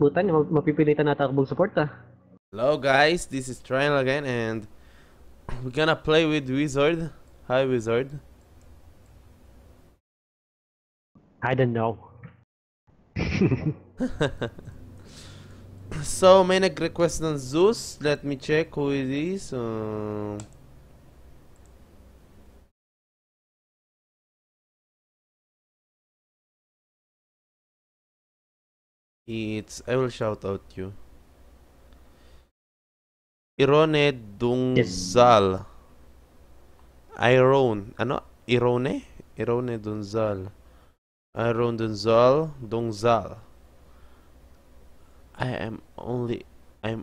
Buta niyo, mapipilitan natin ako mag-support ah. Hello guys, this is Trial again and we're gonna play with Wizard. Hi Wizard. I don't know. So many requests on Zeus. Let me check who it is. I will shout out you. Irone Dunzal. Irone. Ano? Irone? Irone Dunzal. Irone Dunzal. Dunzal. I am only a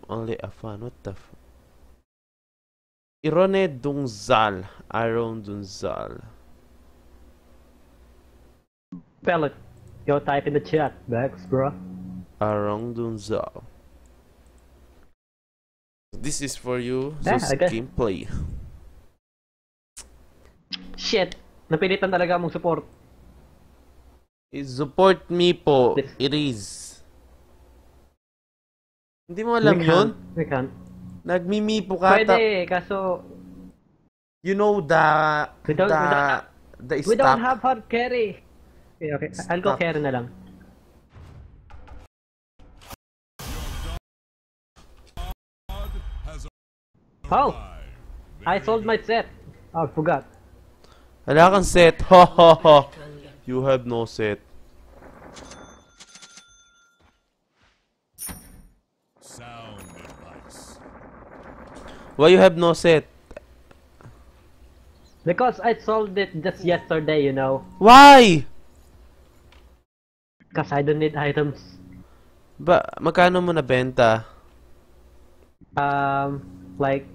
fan. What the f? Irone Dunzal. Irone Dunzal. Pellet. Yo, type in the chat, Bex, bro. Irone Dunzal. This is for you. Yeah, so gameplay. Shit. Napilitan talaga mong support. Support me po. It is. Hindi mo alam yun? We can't. Nagmi-Meepo ka. Pwede, kaso... You know the we don't have hard carry. Okay, okay. I'll go carry na lang. Oh! I sold my set! Oh, I forgot. Wala kang set! Ho ho ho! You have no set. Why you have no set? Because I sold it just yesterday, you know. Why? Because I don't need items. Ba, magkano mo nabenta? Like...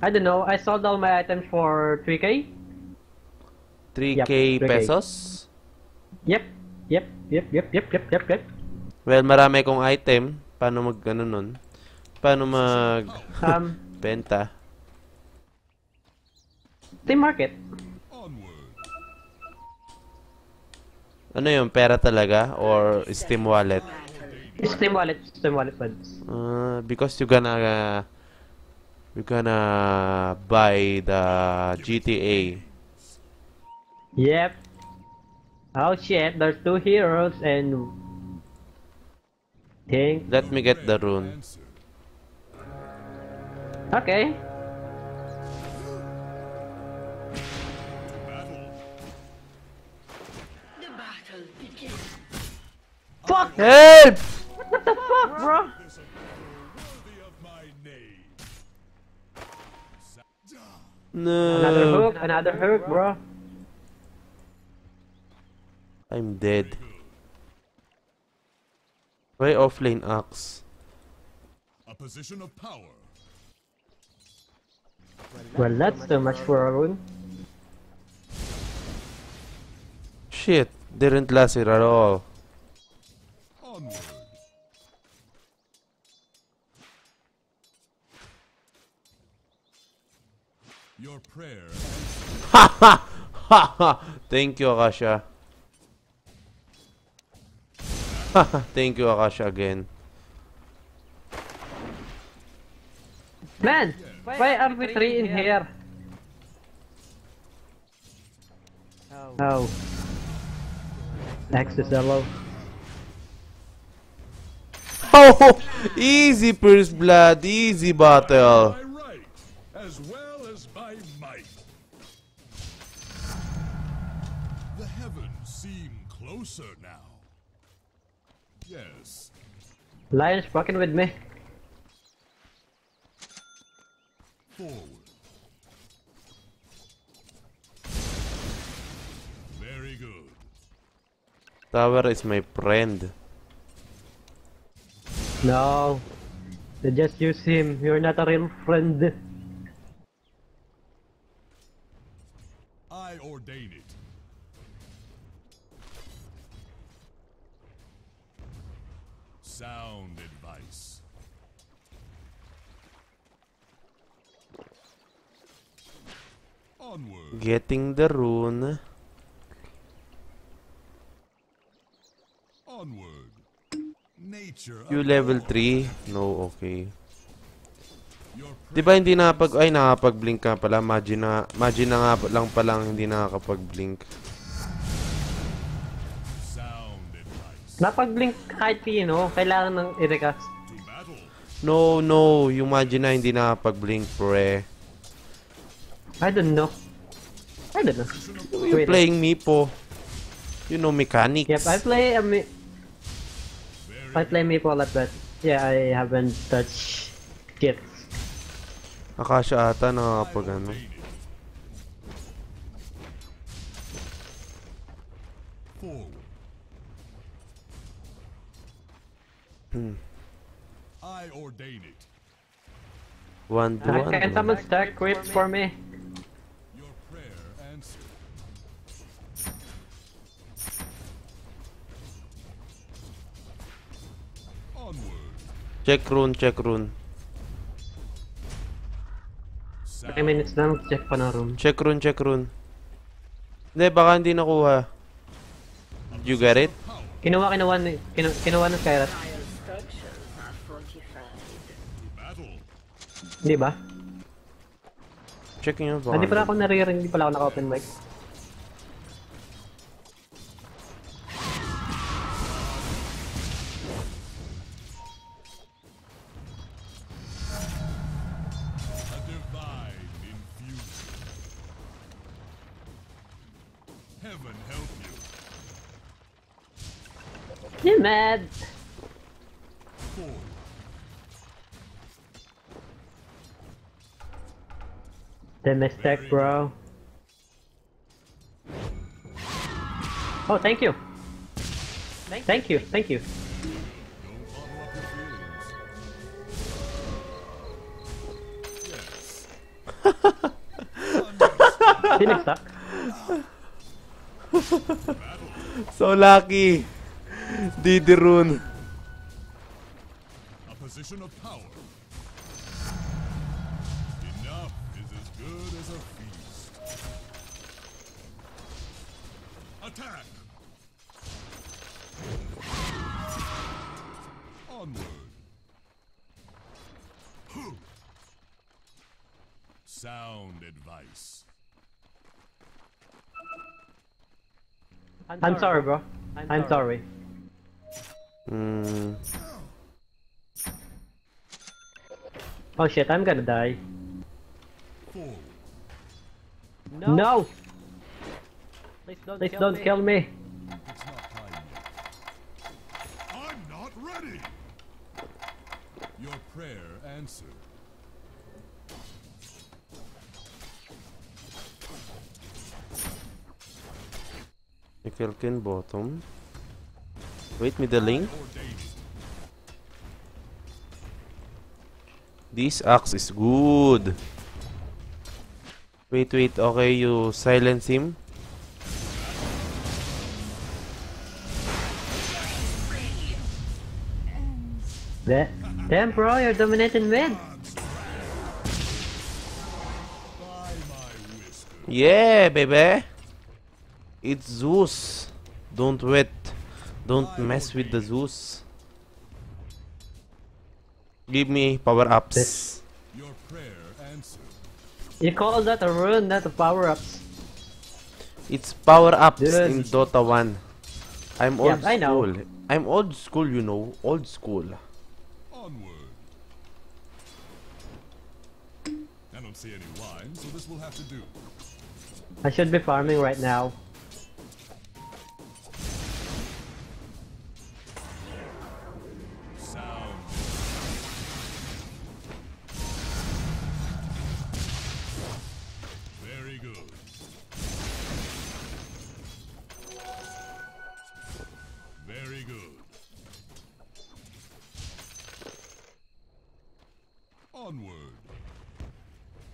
I don't know, I sold all my items for 3K? 3K pesos? Yep. Well, marami kong item. Paano mag-ano nun? Paano mag-benta? Team market. Ano yun? Pera talaga? Or Steam wallet? Steam wallet. Steam wallet funds. Because you're gonna buy the GTA. Yep. Oh shit, there's two heroes and... Think. Let me get the rune. Okay. The battle begins. Fuck! Help! What the fuck, bro? No. Another hook, bro. I'm dead. Way offlane Axe. A position of power. Well, that's too much for a rune. Shit, didn't last it at all. Onward. Your prayer. Ha ha ha ha! Thank you, Akasha. Thank you, Akasha again. Man, why are we three in here? Oh. Axe is yellow. Oh, easy first blood, easy battle. The heavens seem closer now. Yes. Lion's fucking with me. Forward. Very good. Tower is my friend. No. They just use him. You're not a real friend. I ordain it. Sound advice. Onward. Getting the rune. Onward. You level 3? No, okay. Diba hindi nakapag... Ay, nakapag-blink ka pala. Imagine na nga lang palang hindi nakakapag-blink. Napag-blink kahit pino, kailangan ng i-recast. No, no. Yung imagine na hindi nakapag-blink, pre. I don't know. I don't know. You're playing Meepo. You know mechanics. Yep, I play Meepo a lot, but yeah, I haven't touched it. Akasha ata nakakapag ano. I ordain it. One. Can someone stack creep for me? Your prayer answered. Onward. Check rune. 3 minutes lang, check pa na room. Check rune. Hindi, baka hindi nakuha. You got it? Kinuha ng Skyrat. Hindi ba? Check nyo ba? Hindi pala ako naririnig, hindi pala ako naka-open mic. You're mad. The mistake, bro. Oh, thank you. Thank you. Phoenix stuck. So lucky. Didirun. A position of power. Enough is as good as a feast. Attack. Onward. Sound advice. I'm sorry, bro. I'm sorry. Oh shit, I'm gonna die. No! Please don't kill me! It's not time yet. I'm not ready! Your prayer answered. Nickelkin bottom. Wait me the link. This axe is good. Wait, okay, you silence him. Damn bro, you're dominating mid. Yeah, baby. It's Zeus. Don't wait. Don't mess with the Zeus. Give me power-ups. You call that a rune, not a power-ups. It's power-ups in Dota 1. I'm old school. I'm old school, you know. Old school. Onward. I don't see any lines, so this will have to do. I should be farming right now.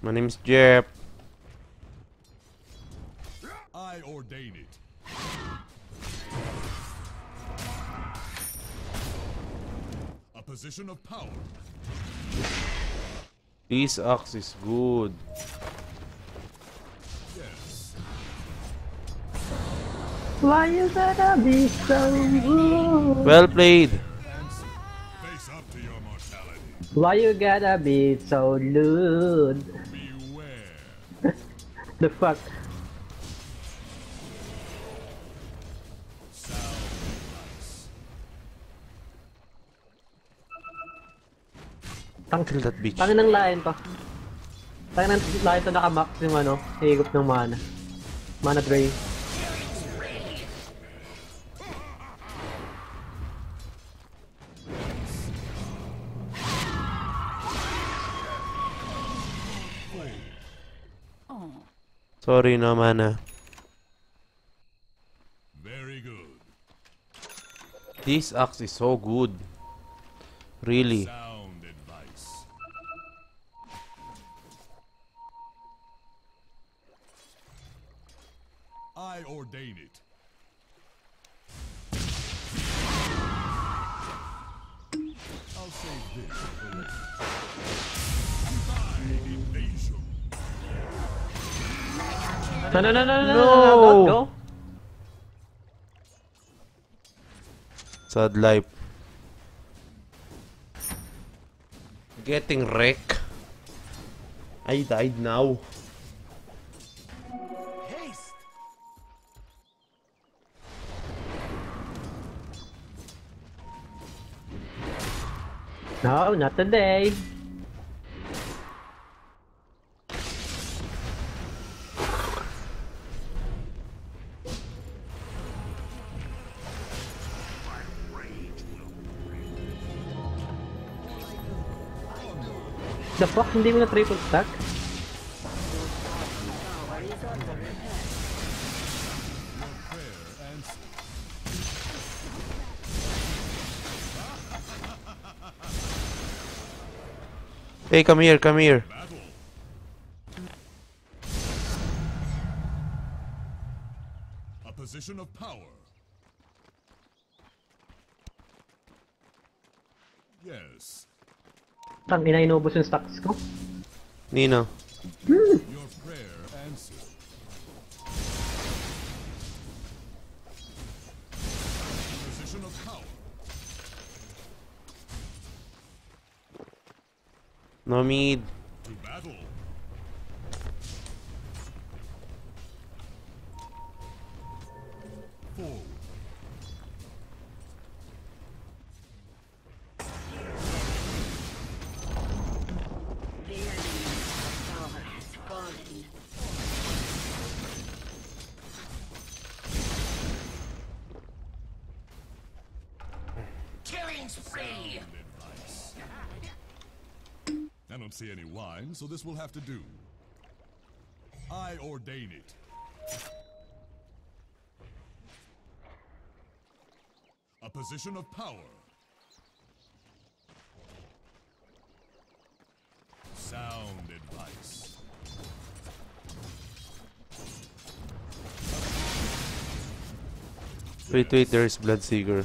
My name is Jeff. I ordain it. A position of power. This axe is good. Yes. Why is that be so good? Well played. Why you gotta be so rude? Beware. The fuck? Tang kill that bitch. Tangin ng Lion to. Tangin ng Lion to, nakamax yung ano, higop ng mana. Mana drain. Sorry, no mana. Very good. This axe is so good. Really. Sound advice. I ordain it. I'll save this for later. Invasion. No. Don't go. Sad life. Getting wrecked. I died now. Haste. No, not today. The fuck, hindi mo na triple stack? Hey, come here. A position of power. Yes. Tang ina, inubos yung stocks ko. Nino. Your prayer answered. Position of power. No need. To battle. Forward. I don't see any wine, so this will have to do. I ordain it. A position of power. Sound advice. Wait, there is Bloodseeker.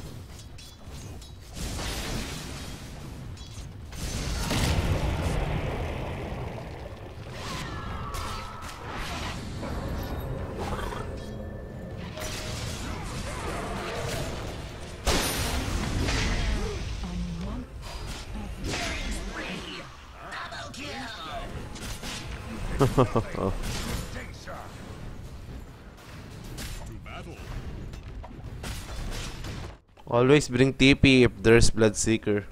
Oh. Always bring TP if there's Bloodseeker.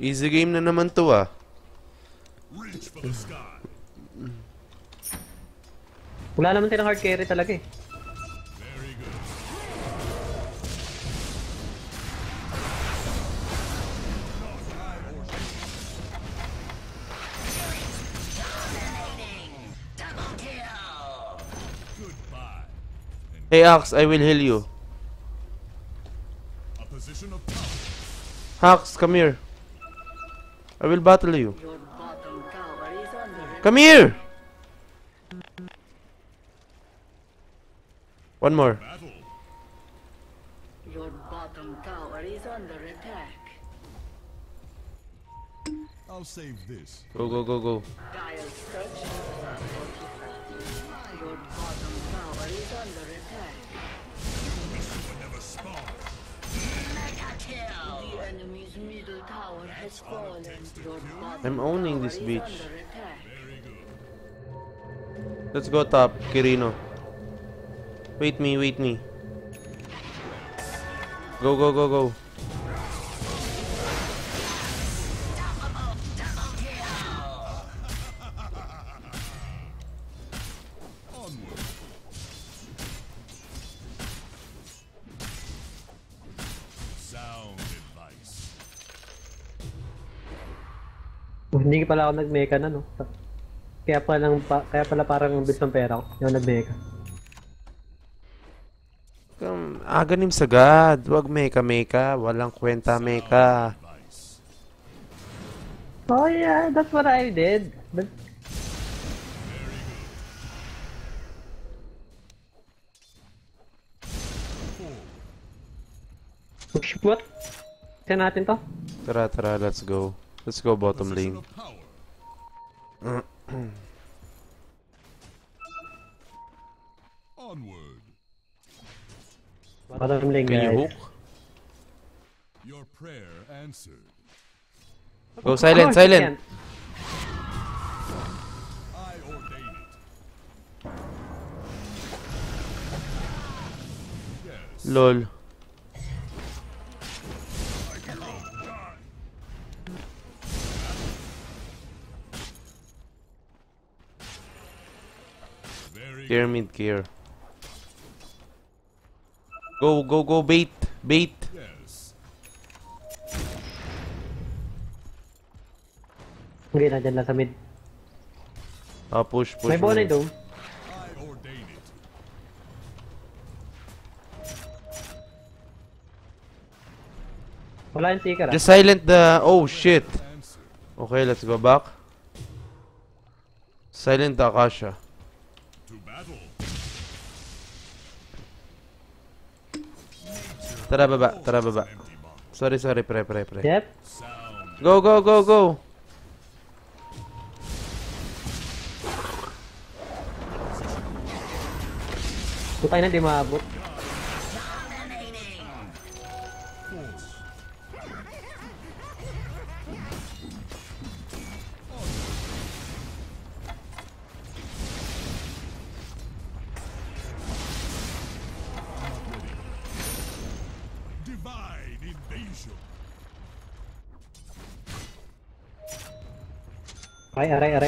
Easy game na naman to, ah. Reach for the sky. Wala naman silang hard carry talaga eh. Hey Axe, I will heal you. Axe, come here. I will battle you. Come here! One more. Your bottom tower is under attack. I'll save this. Go, go, go, go. I'm owning this beach. Let's go top, Kirino. Wait me, wait me. Go, go, go, go. Hindi pala ako nag-mecha na, no? Kaya pala parang ang bilis ng pera ko, yung nag-mecha. Aganim sa God, huwag mecha-mecha, walang kwenta-mecha. Oh yeah, that's what I did. But... push bot? Kaya natin to? Tara, tara, let's go. Let's go bottom lane. Onward. Bottom lane, guys. Your prayer answered. Go silent, silent. I ordain it. Yes. Lol. Care mid care. Go, go, go, bait, bait. Yes. Okay, nandiyan lang sa mid. Ah, push, push. May bonnet daw. Wala yung seeker. Just silent the... oh shit. Okay, let's go back. Silent the Akasha. Tara baba, sorry, sorry, pre. Yep. Go, go, go, go. Putay na, di maabot.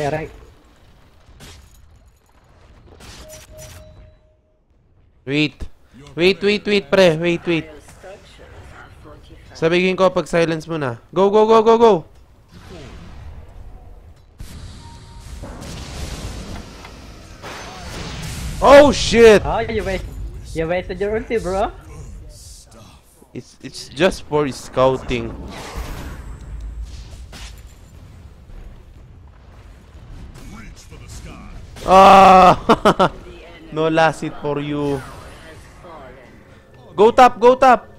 Aray. Wait, pre. Wait. Sabihin ko pag silence mo na. Go. Oh, shit. Oh, you wasted your ulti, bro. It's just for scouting. Ah, no last hit for you. Go top, go top.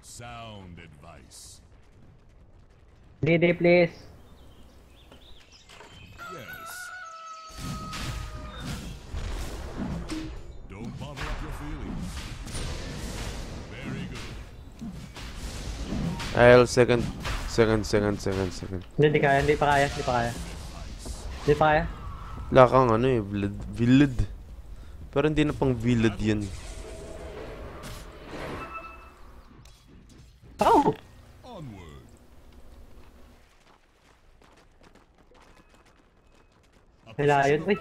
Sound advice. DD, please. I'll second. Hindi pa kaya. Wala kang ano eh, villid. Pero hindi na pang villid yan. Oh! Wala yun, uy.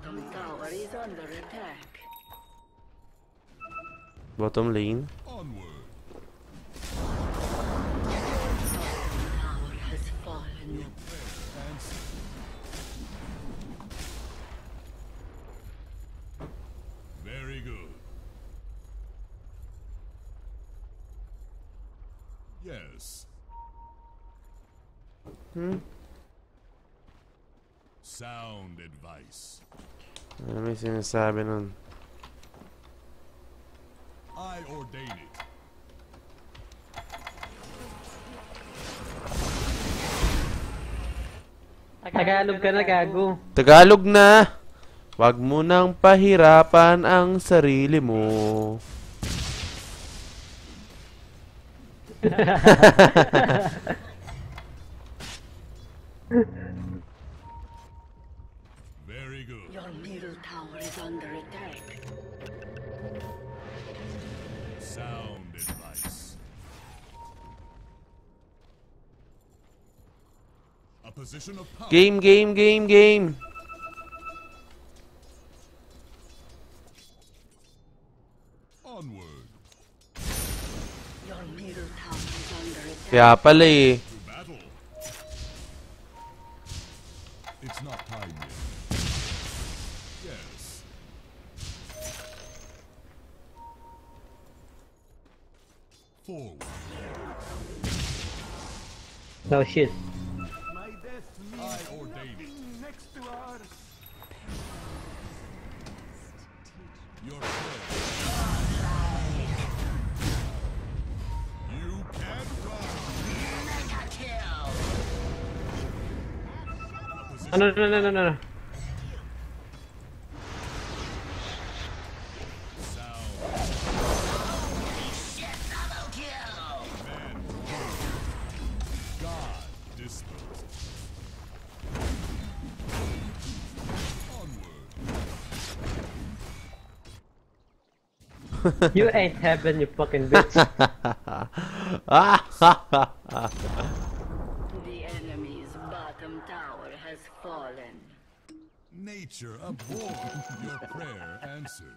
Tower is under attack. Bottom lane. Onward. Tower has fallen. Very good. Yes. Sound advice. Let me see what's happening. I ordain it. Tagalog ka na, gago. Tagalog na. Wag mo nang pahirapan ang sarili mo. Very good. Your middle tower is under attack. Sound advice. A position of power. Game. Onward. Your middle tower is under attack. Kaya pala eh. It's not time yet. Yes. Forward. No shit. My destiny, I ordain it. Next to ours. Your friend. You can run. Mega kill. Oh, no. You ain't heaven, you fucking bitch. The enemy's bottom tower has fallen. Nature abhors your prayer answered.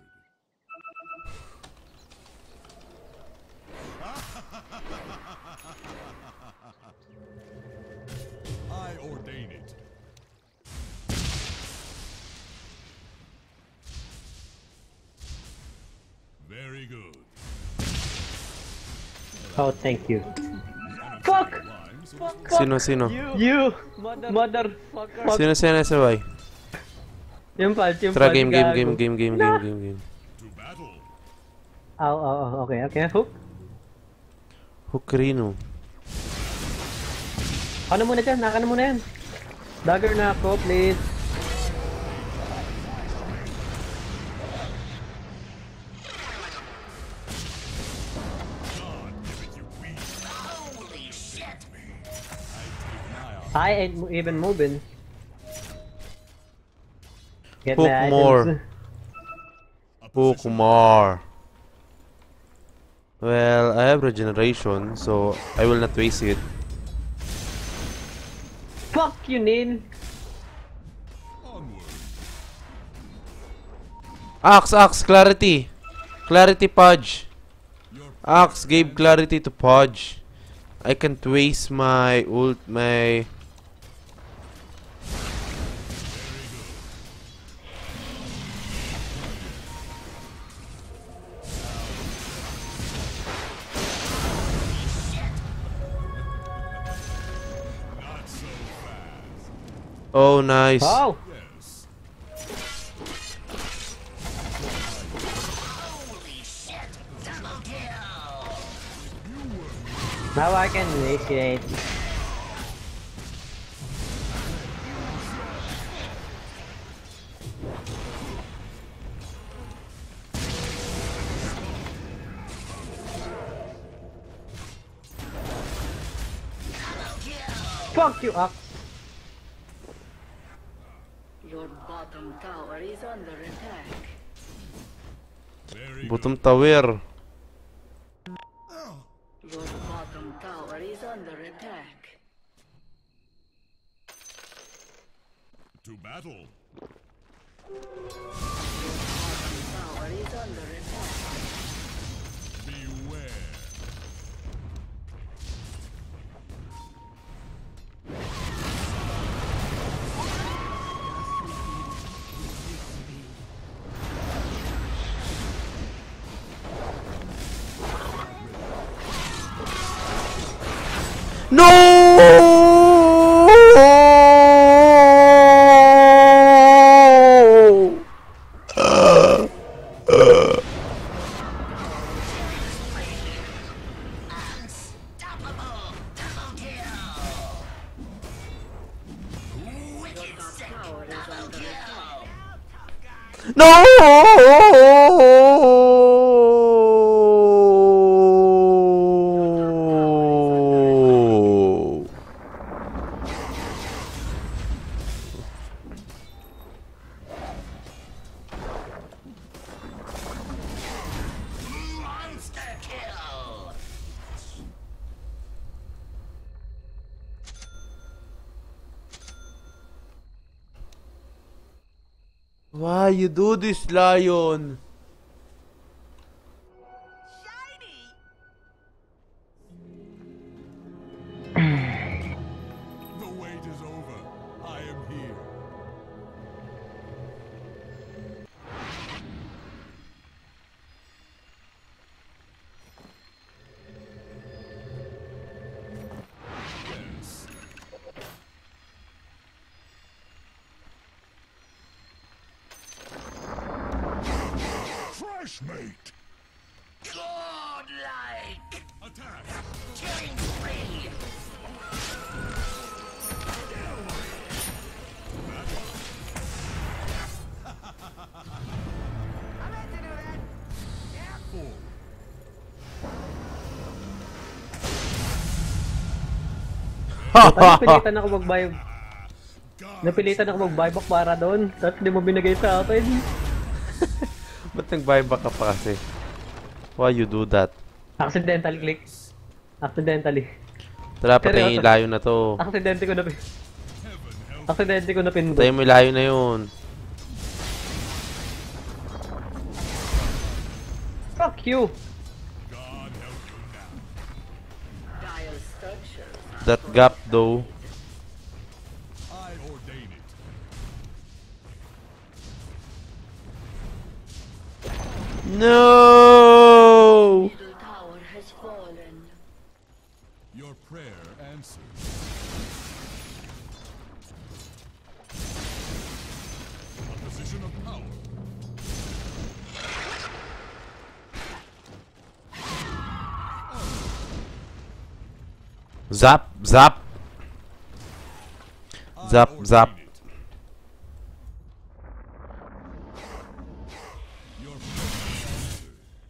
I ordain it. Very good. Oh, thank you. Fuck! Sino? You! Motherfucker! Sino ese boy? Yung tara, game. Oh, okay. Hook Rino. Ano muna dyan? Naka na muna yan. Dagger na ako, please. I ain't even moving. Hook more. Well, I have regeneration, so I will not waste it. Fuck you, Neil. Axe, clarity. Clarity, Pudge. Axe gave clarity to Pudge. I can't waste my ult, my... Oh, nice. Oh. Yes. Holy shit, double kill. Now I can initiate. Fuck you up. Bottom tower is under attack. Bottom tower. Your bottom tower is under attack. To battle. No! Why you do this, Lion? Shiny. The wait is over. I am here. Mate. Godlike! Attack! Killing spree! I meant to do that! Careful! Napilitan ako mag-vibe. Para doon. Tapos hindi mo binigay sa akin. Ba't nag-buyback ka pa kasi? Why you do that? Accidental click. Accidentally. Tara, patayin yung layo na to. Accidentally ko na pin. Accidentally ko na pin. Patayin mo yung layo na yun. Fuck you! That gap though. No! Middle tower has fallen. Your prayer answered. A position of power. Zap, zap. Zap, zap.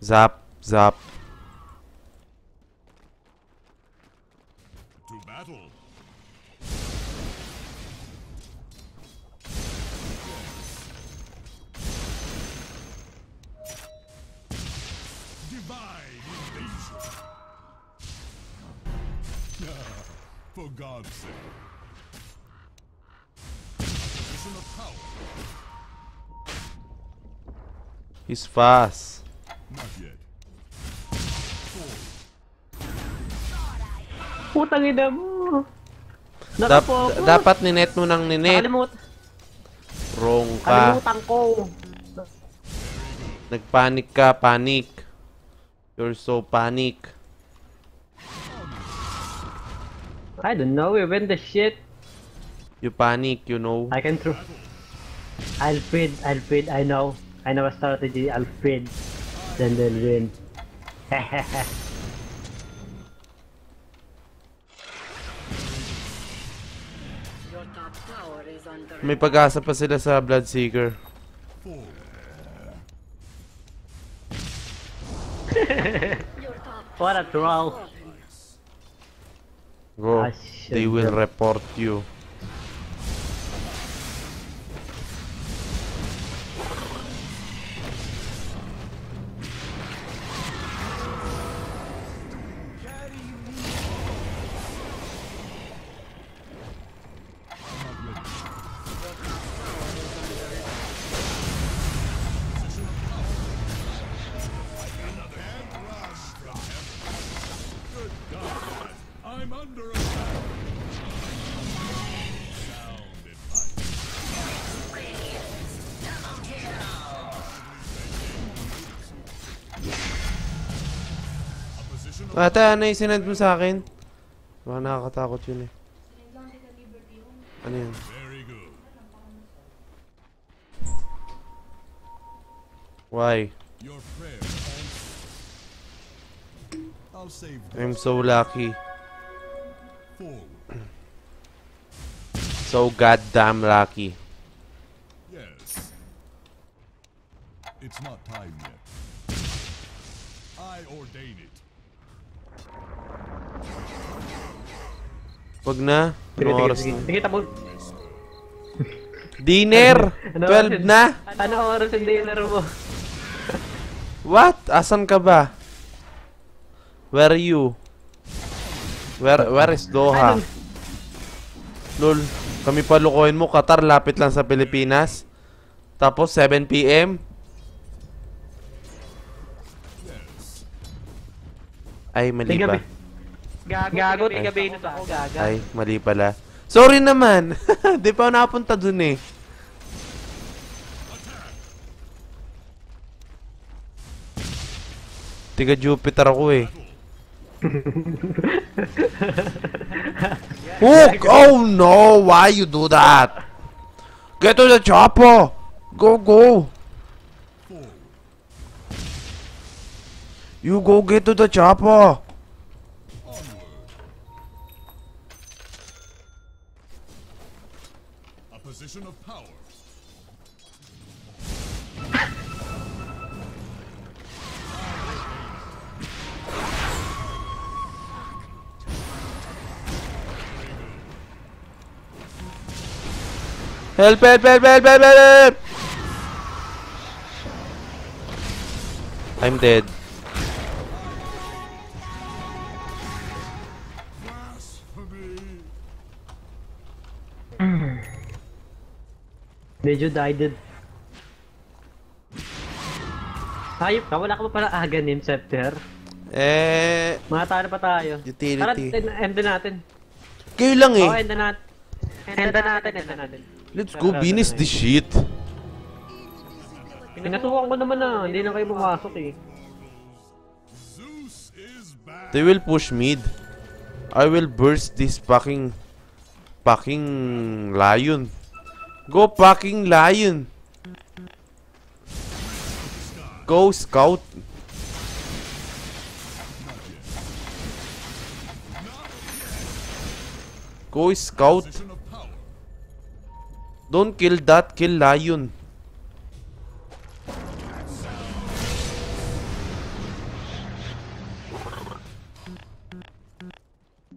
Zap, zap. To battle. Divine invasion. For God's sake. Position of power. He's fast. Not yet. Putang ina mo. Dapat ninet mo nang ninet. Wrong ka. Kalimutan ko. Nagpanik ka, panic. You're so panic. I don't know, you went the shit. You panic, you know. I can throw. Alfred, I know a strategy, Alfred. Then they'll win. May pag-asa pa sila sa Bloodseeker. What a troll. Go, they will report you. Ata, ano yung sinad mo sa akin? Baka nakakatakot yun eh. Ano yun? Why? I'm so lucky. So goddamn lucky. Yes. It's not time yet. I ordain it. Wag na. Anong oras na? Dinner! 12 na! Ano oras yung dinner mo? What? Asan ka ba? Where are you? Where is Doha? Lol, kami palukuhin mo. Qatar, lapit lang sa Pilipinas. Tapos 7 PM. Ay, mali ba? Gago, may gabi na to. Ay, mali pala. Sorry naman. Di pa ako nakapunta dun eh. Tiga Jupiter ako eh. Hook! Oh no! Why you do that? Get to the chopper! Go, go! You go get to the chopper! A position of power. Help, help, help, help, help, help! I'm dead. Medyo died. Hayop ka, wala ka pa pala aganim, Scepter. Eh... Matalo pa tayo. Utility. Tara, enda natin. Kayo lang eh. Oo, enda natin. Enda natin, enda natin. Let's go, finish this shit. Pinatukan ko naman ah, hindi na kayo bumasok eh. They will push mid. I will burst this fucking lion. Go fucking lion. Go scout. Go scout. Don't kill that, kill lion.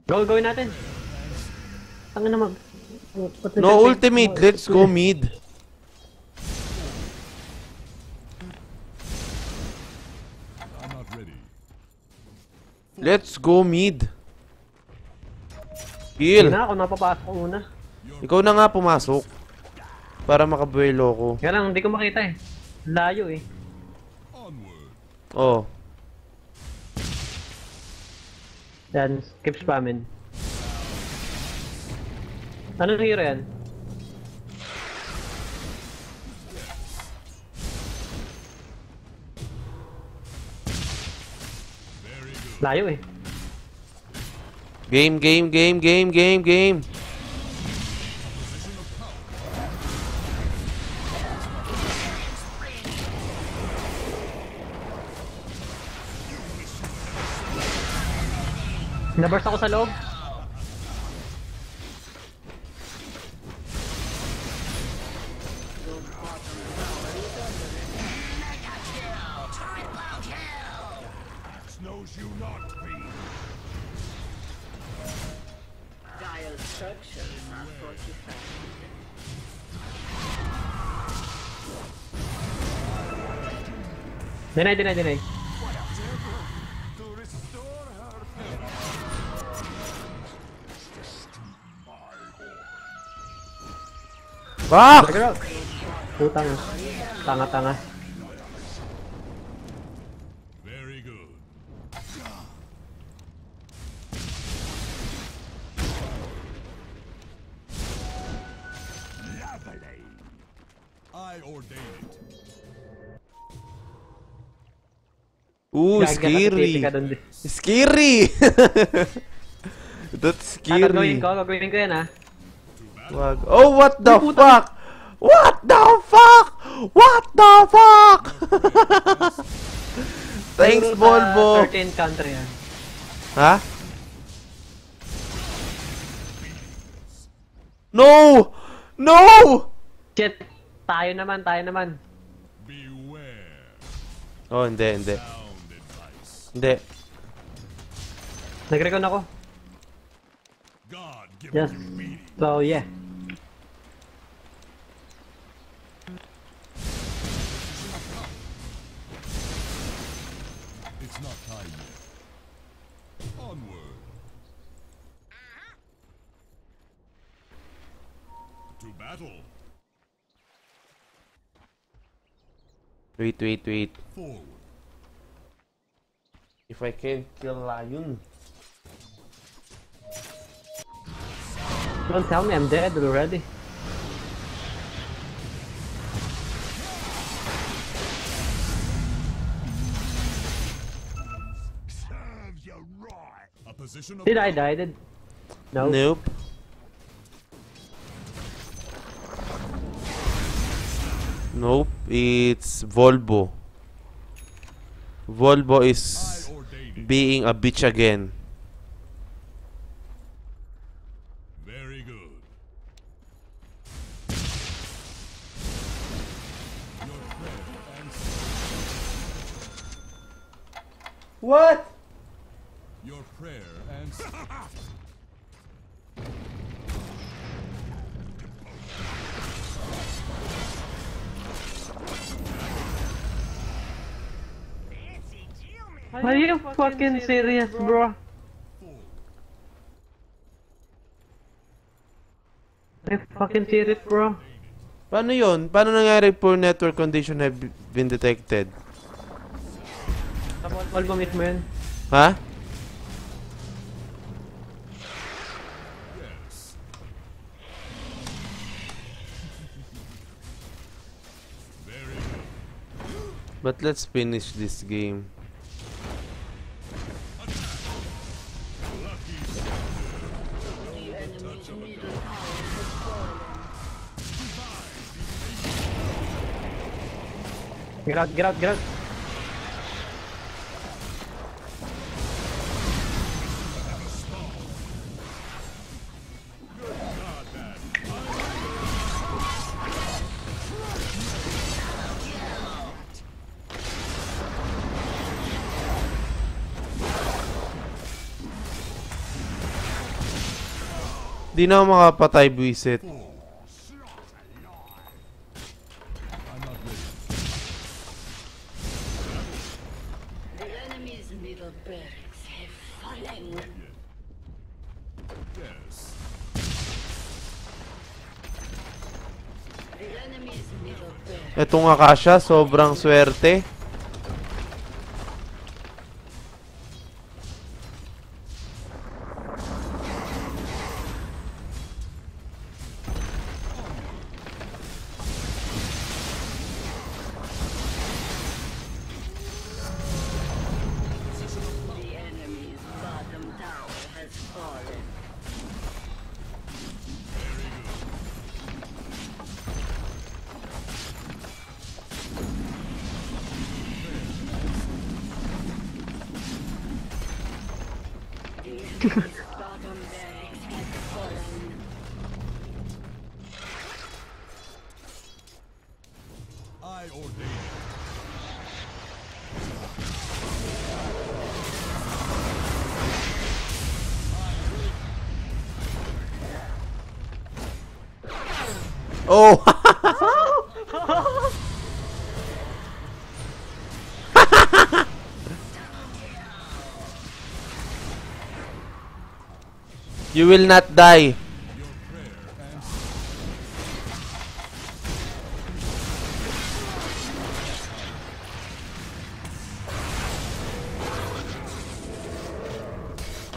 Go, gawin natin. Tanga na mag... No ultimate, let's go mid. Let's go mid. Kill. Ako napapasok muna. Ikaw na nga pumasok. Para makabuelo ko. Kaya lang, hindi ko makita eh. Layo eh. Oh. Yan, keep spammin. Ano hero yan? Layo eh. Game, game, game, game, game, game. Naburst ako sa loob. Deny. Fuck! Putang. Tanga. Very good. I ordain it. Ooh, scary. Scary. That's scary. Gagawin ko yan, ha? Wag. Oh, what the fuck? What the fuck? What the fuck? Thanks, Volvo. 13 country yan. Ha? No! No! Shit! Tayo naman. Oh, hindi. Nag-recon ako. Yes. So, yeah. It's not time yet. Onward. To battle. Wait. Forward. If I can't kill Lion. Don't tell me I'm dead already. Did I die? No. Nope. Nope. It's Volvo. Volvo is being a bitch again. Very good. What? Your prayer answered. Are you fucking serious, bro? Paano yun? Paano nangyari poor network condition have been detected? All bumit mo yun? Ha? But let's finish this game. Get out. Di na ako makapatay, buisit. Etong Akasha, sobrang swerte. Oh! You will not die.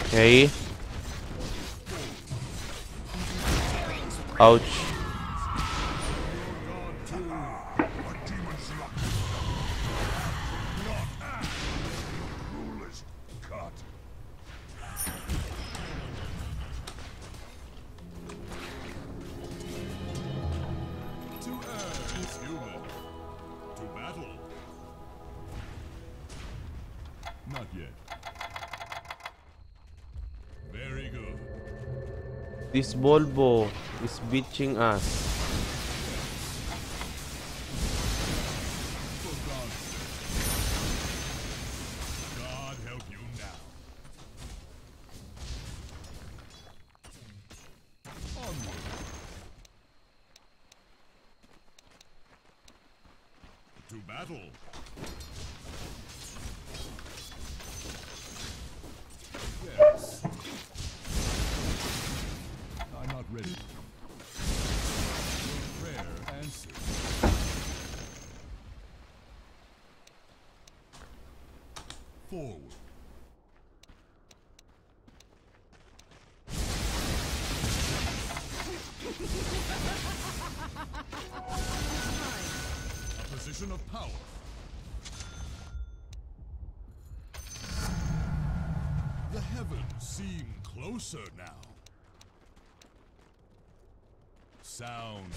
Okay. Ouch. This Volvo is bitching us. Sound.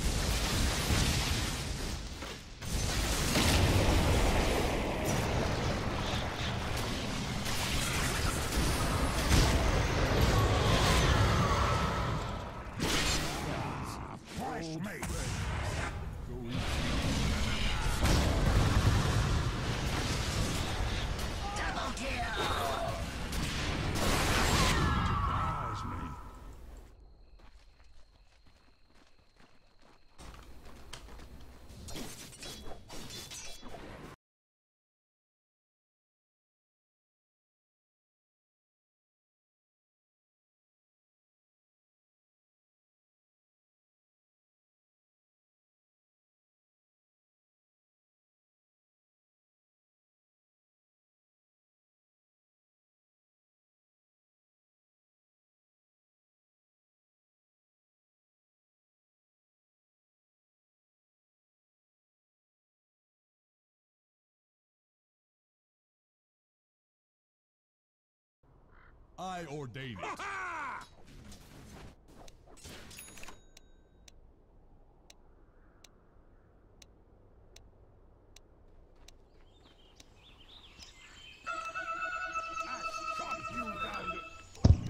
I ordain it. Aha!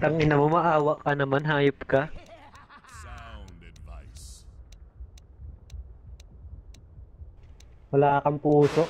Tangina mo, maawa ka naman, hayop ka. Sound advice. Wala kang puso.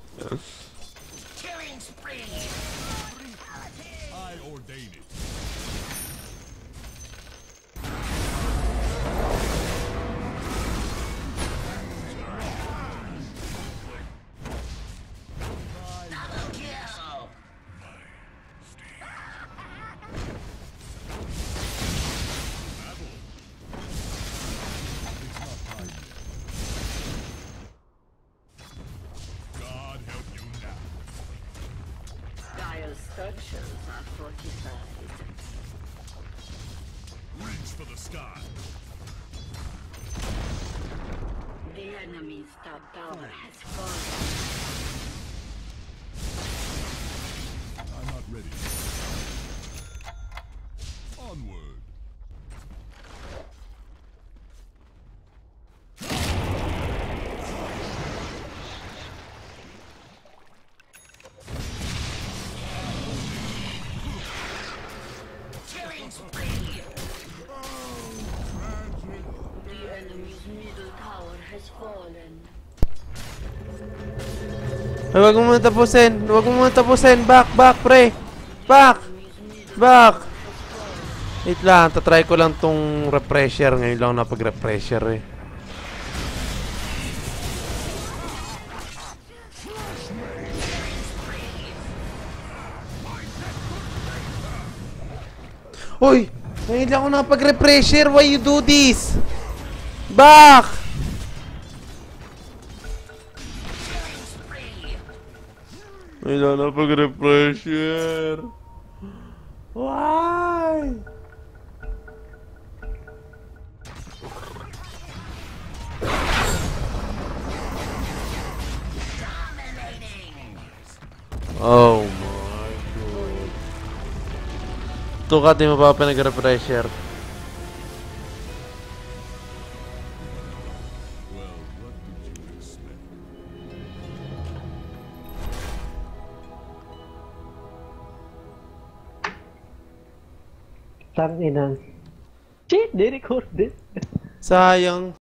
Killing spree. I ordain it. Double kill. Huwag mo muna tapusin. Huwag mo muna tapusin. Back, back, pre. Back. Back. Wait lang. Tatry ko lang tong refresher. Ngayon lang napag-refresher eh. Uy! Ngayon lang ako napag-refresher. Why you do this? Back! Wala na pag-refresher. Why? Oh my god. Tuh ka, di mo pa pinag-repressure. Tangina. Shit, they recorded. Sayang.